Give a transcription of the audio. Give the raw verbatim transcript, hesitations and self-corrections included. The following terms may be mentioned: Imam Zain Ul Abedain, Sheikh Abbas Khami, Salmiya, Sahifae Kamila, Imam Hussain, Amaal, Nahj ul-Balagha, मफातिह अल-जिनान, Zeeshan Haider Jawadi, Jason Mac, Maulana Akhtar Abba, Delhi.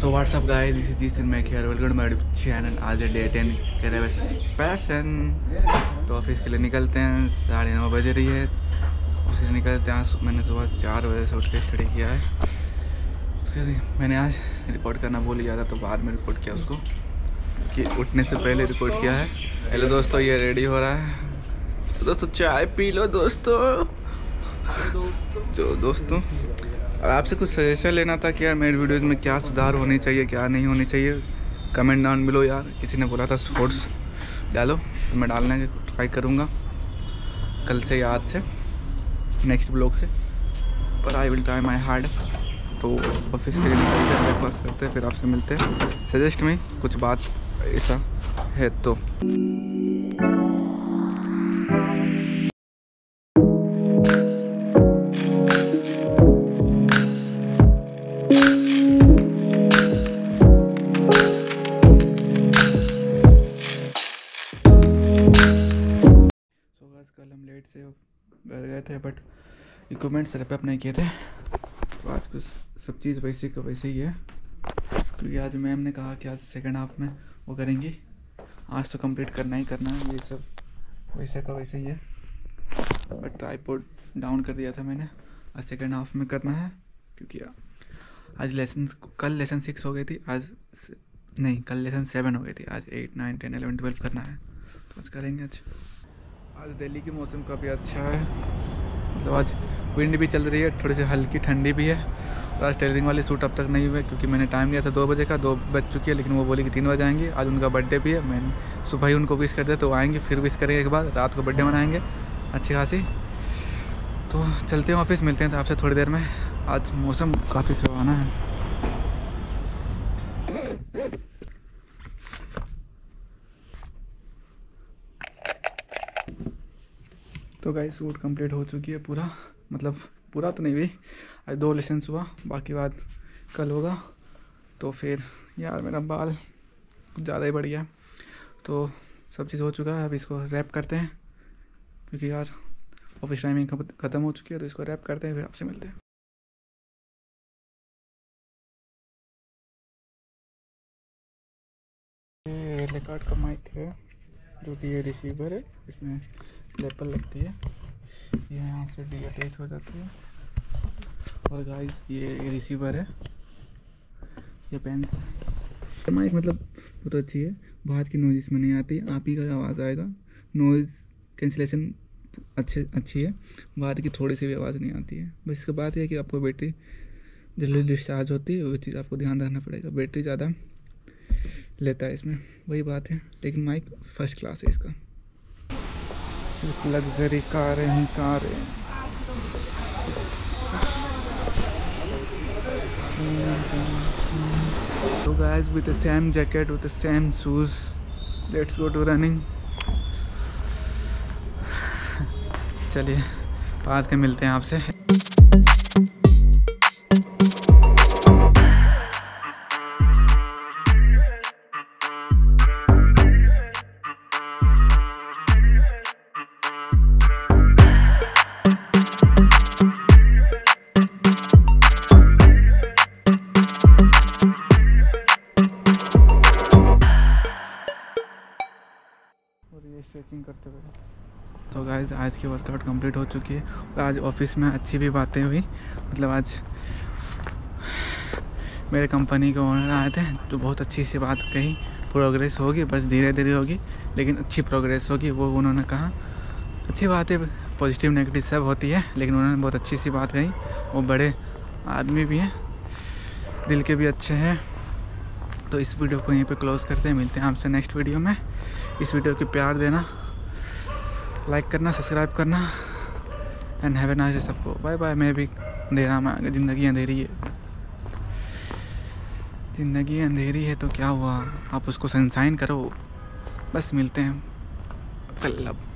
So what's up guys, this is Jason Mac here. Welcome to my YouTube channel. आज डे टेन करे वैसे पैसन तो ऑफिस के लिए निकलते हैं। साढ़े नौ बजे रही है, उसके निकलते हैं। मैंने सुबह चार बजे से उठ के स्टडी किया है। उसके मैंने आज रिपोर्ट करना भूल गया था, तो बाद में रिपोर्ट किया उसको कि उठने से पहले रिपोर्ट किया है। हेलो दोस्तों, ये रेडी हो रहा है। तो दोस्तों चाय पी लो दोस्तों। जो दोस्तों आपसे कुछ सजेशन लेना था कि यार मेरे वीडियोस में क्या सुधार होने चाहिए, क्या नहीं होने चाहिए। कमेंट डाउन बिलो यार। किसी ने बोला था शॉर्ट्स डालो, तो मैं डालने की ट्राई करूँगा कल से या आज से, नेक्स्ट ब्लॉग से। पर I will try my hard. तो ऑफिस के लिए निकलते हैं, ब्रेकफास्ट करते हैं, फिर आपसे मिलते हैं। सजेस्ट में कुछ बात ऐसा है तो घर गए थे, बट इक्विपमेंट सर पे अपने किए थे। तो आज कुछ सब चीज़ वैसे का वैसे ही है, क्योंकि आज मैम ने कहा कि आज सेकंड हाफ में वो करेंगी। आज तो कंप्लीट करना ही करना है। ये सब वैसे का वैसे ही है, बट ट्राईपोड डाउन कर दिया था मैंने। आज सेकंड हाफ में करना है, क्योंकि आज लेसन, कल लेसन सिक्स हो गई थी, आज नहीं कल लेसन सेवन हो गई थी, आज eight nine ten eleven twelve करना है, तो आज करेंगे। आज आज दिल्ली के मौसम काफ़ी अच्छा है, मतलब आज विंड भी चल रही है, थोड़ी सी हल्की ठंडी भी है। तो आज टेलरिंग वाले सूट अब तक नहीं हुए, क्योंकि मैंने टाइम लिया था दो बजे का, दो बज चुकी है। लेकिन वो बोली कि तीन बजे आएंगे। आज उनका बर्थडे भी है, मैंने सुबह ही उनको विश कर दिया, तो आएंगे फिर विश करेंगे, एक बार रात को बर्थडे मनाएंगे अच्छी खासी। तो चलते हैं ऑफिस, मिलते हैं तो आपसे थोड़ी देर में। आज मौसम काफ़ी सुहाना है। तो गाइस शूट कंप्लीट हो चुकी है पूरा, मतलब पूरा तो नहीं हुई। आज दो लेसेंस हुआ, बाकी बात कल होगा। तो फिर यार मेरा बाल कुछ ज़्यादा ही बढ़ गया। तो सब चीज़ हो चुका है, अब इसको रैप करते हैं, क्योंकि यार ऑफिस टाइमिंग ख़त्म हो चुकी है। तो इसको रैप करते हैं, फिर आपसे मिलते हैं। ये रिकॉर्ड का माइक है, जो कि ये रिसीवर है, इसमें लेपल लगती है, ये यहाँ से डी अटैच हो जाती है। और गाइस ये रिसीवर है, ये पेंस माइक, मतलब बहुत तो अच्छी है, बाहर की नॉइज़ इसमें नहीं आती, आप ही का आवाज़ आएगा। नॉइज़ कैंसिलेशन अच्छे अच्छी है, बाहर की थोड़ी सी भी आवाज़ नहीं आती है। बस इसके बात यह है कि आपको बैटरी जल्दी डिस्चार्ज होती है, वो चीज़ आपको ध्यान रखना पड़ेगा। बैटरी ज़्यादा लेता है इसमें, वही बात है, लेकिन माइक फर्स्ट क्लास है इसका। सिर्फ लग्जरी कारें ही कारें। तो guys with the same jacket with the same shoes, let's go to running. चलिए पास के मिलते हैं आपसे। तो गाइज आज की वर्कआउट कंप्लीट हो चुकी है, और आज ऑफिस में अच्छी भी बातें हुई। मतलब आज मेरे कंपनी के ओनर आए थे, तो बहुत अच्छी सी बात कही। प्रोग्रेस होगी, बस धीरे धीरे होगी, लेकिन अच्छी प्रोग्रेस होगी, वो उन्होंने कहा। अच्छी बात है, पॉजिटिव नेगेटिव सब होती है, लेकिन उन्होंने बहुत अच्छी सी बात कही। वो बड़े आदमी भी हैं, दिल के भी अच्छे हैं। तो इस वीडियो को यहीं पे क्लोज़ करते हैं, मिलते हैं आपसे नेक्स्ट वीडियो में। इस वीडियो को प्यार देना, लाइक करना, सब्सक्राइब करना, and have a nice day सबको। Bye bye. मैं भी अंधेरा में आगे, ज़िंदगी अंधेरी है, ज़िंदगी अंधेरी है तो क्या हुआ, आप उसको सनशाइन करो। बस मिलते हैं कल।